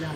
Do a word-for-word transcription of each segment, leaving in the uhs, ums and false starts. blood.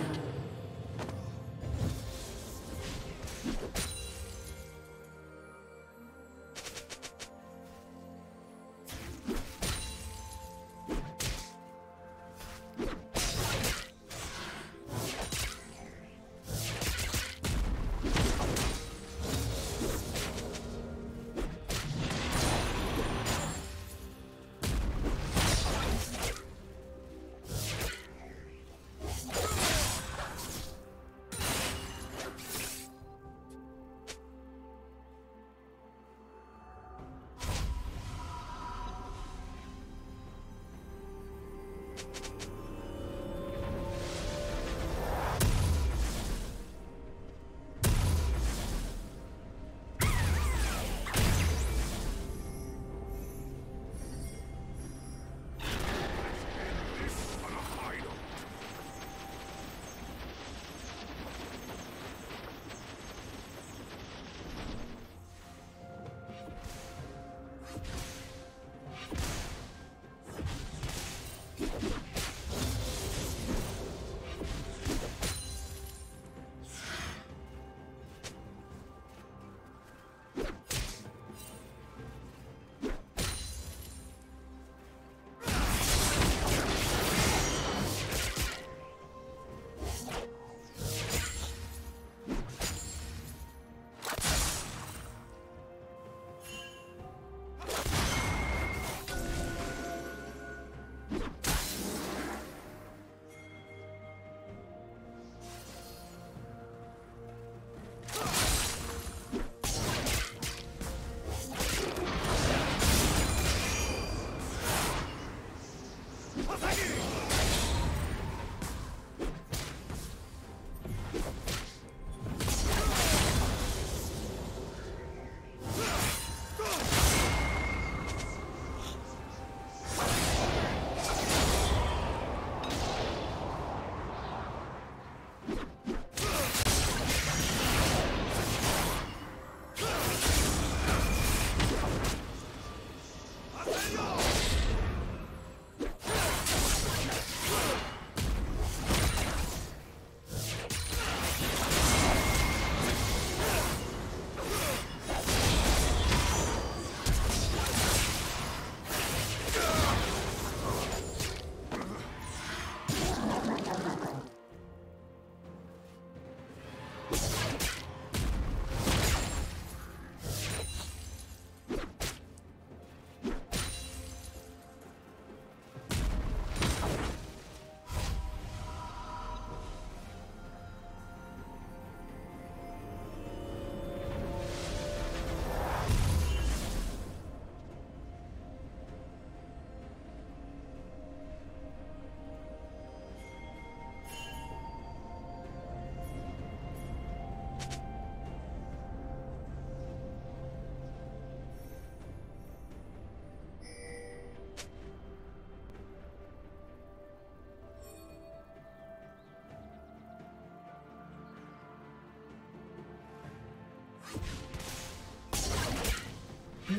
Blue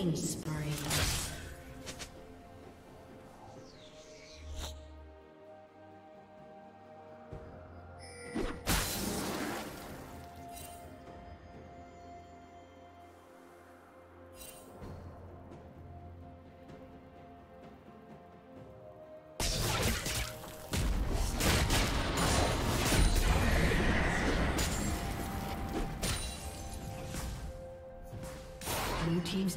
Killing spree. Blue team's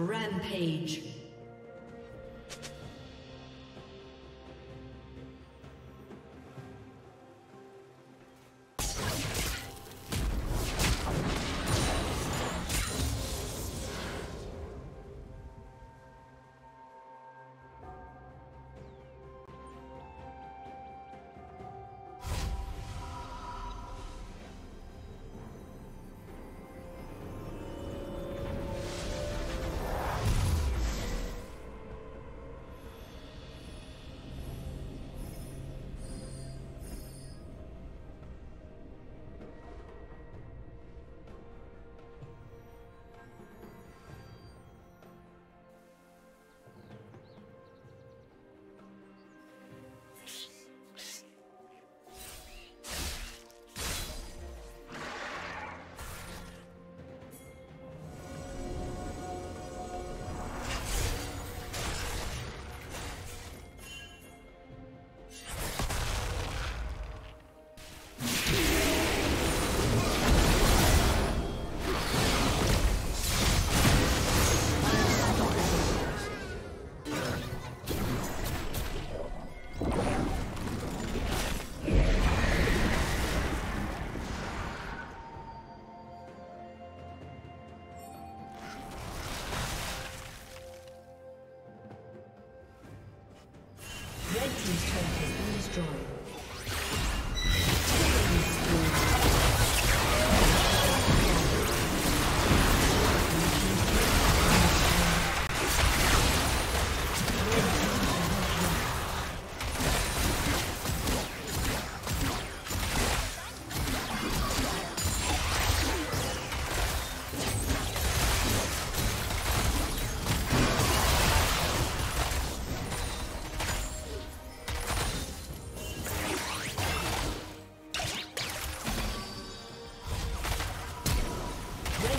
Rampage.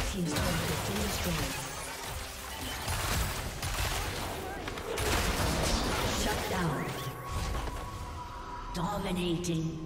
team's turret has been destroyed. Shut down. Dominating.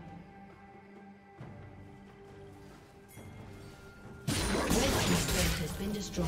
Been destroyed.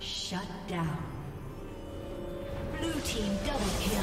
Shut down. Blue team double kill.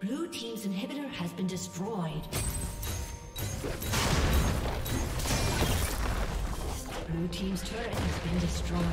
Blue team's inhibitor has been destroyed. Blue team's turret has been destroyed.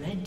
Red